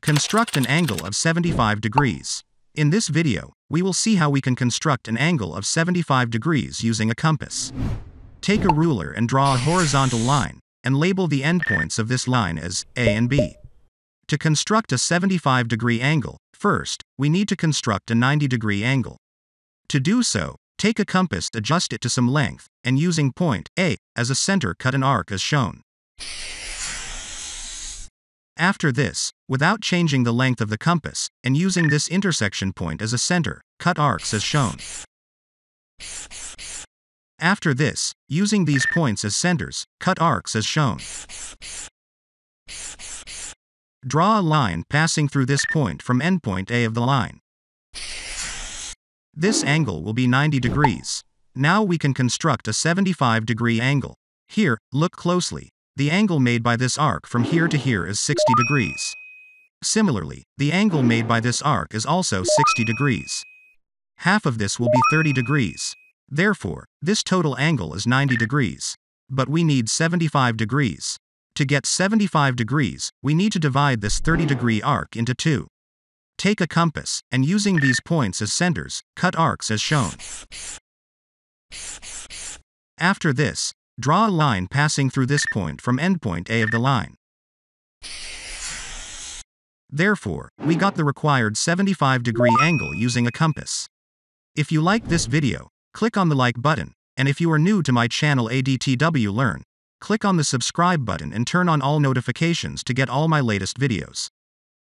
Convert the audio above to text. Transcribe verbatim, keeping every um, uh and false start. Construct an angle of seventy-five degrees. In this video, we will see how we can construct an angle of seventy-five degrees using a compass. Take a ruler and draw a horizontal line, and label the endpoints of this line as A and B. To construct a seventy-five degree angle, first, we need to construct a ninety degree angle. To do so, take a compass, adjust it to some length, and using point A as a center, cut an arc as shown. After this, without changing the length of the compass, and using this intersection point as a center, cut arcs as shown. After this, using these points as centers, cut arcs as shown. Draw a line passing through this point from endpoint A of the line. This angle will be ninety degrees. Now we can construct a seventy-five degree angle. Here, look closely. The angle made by this arc from here to here is sixty degrees. Similarly, the angle made by this arc is also sixty degrees. Half of this will be thirty degrees. Therefore, this total angle is ninety degrees. But we need seventy-five degrees. To get seventy-five degrees, we need to divide this thirty degree arc into two. Take a compass, and using these points as centers, cut arcs as shown. After this, draw a line passing through this point from endpoint A of the line. Therefore, we got the required seventy-five degree angle using a compass. If you like this video, click on the like button, and if you are new to my channel A D T W Learn, click on the subscribe button and turn on all notifications to get all my latest videos.